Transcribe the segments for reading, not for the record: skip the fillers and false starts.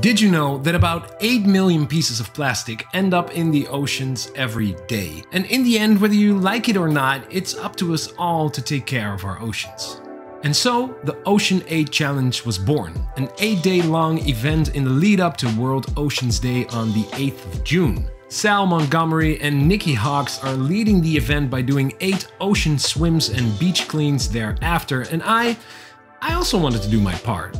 Did you know that about 8 million pieces of plastic end up in the oceans every day? And in the end, whether you like it or not, it's up to us all to take care of our oceans. And so, the Ocean8Challenge was born, an 8-day-long event in the lead-up to World Oceans Day on the 8th of June. Sal Montgomery and Nikki Hawks are leading the event by doing 8 ocean swims and beach cleans thereafter, and I also wanted to do my part.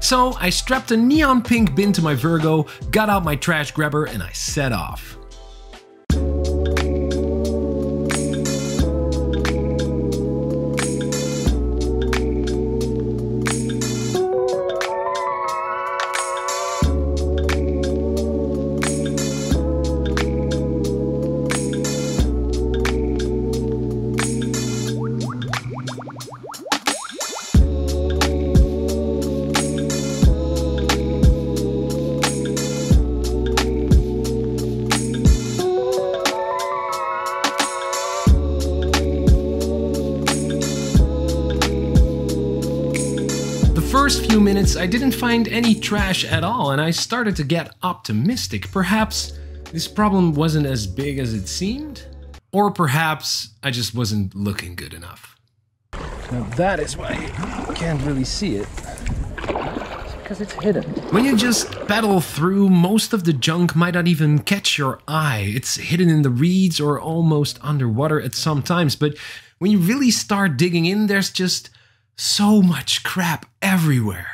So I strapped a neon pink bin to my Virgo, got out my trash grabber, and I set off. First few minutes I didn't find any trash at all, and I started to get optimistic. Perhaps this problem wasn't as big as it seemed, or perhaps I just wasn't looking good enough. Now that is why you can't really see it, because it's hidden. When you just paddle through, most of the junk might not even catch your eye. It's hidden in the reeds or almost underwater at some times, but when you really start digging in, there's just so much crap everywhere.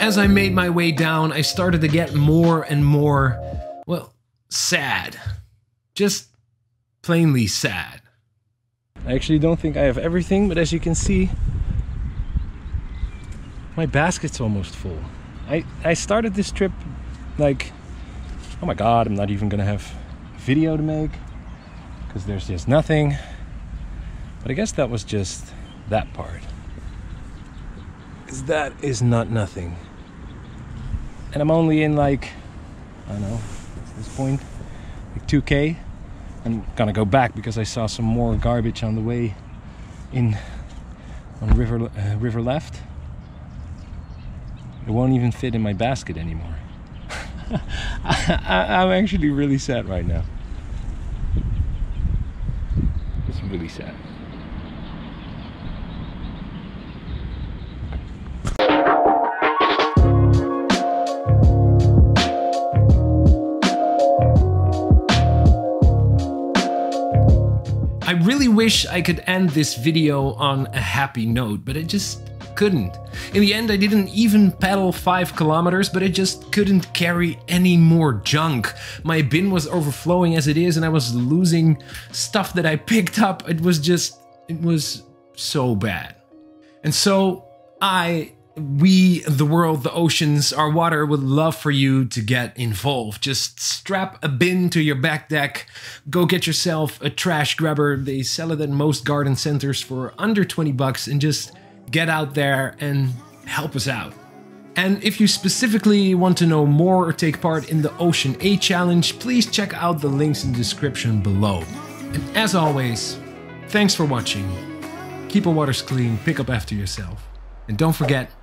As I made my way down, I started to get more and more, well, sad. Just plainly sad. I actually don't think I have everything, but as you can see, my basket's almost full. I started this trip like, oh my god, I'm not even gonna have video to make because there's just nothing. But I guess that was just that part. Because that is not nothing. And I'm only in like, I don't know, at this point, like 2K. I'm gonna go back because I saw some more garbage on the way in on river left. It won't even fit in my basket anymore. I'm actually really sad right now. It's really sad. I really wish I could end this video on a happy note, but I just couldn't. In the end, I didn't even paddle 5 kilometers, but I just couldn't carry any more junk. My bin was overflowing as it is, and I was losing stuff that I picked up. It was so bad. And so we, the world, the oceans, our water, would love for you to get involved. Just strap a bin to your back deck, go get yourself a trash grabber. They sell it at most garden centers for under 20 bucks, and just get out there and help us out. And if you specifically want to know more or take part in the Ocean8Challenge, please check out the links in the description below. And as always, thanks for watching. Keep your waters clean, pick up after yourself, and don't forget,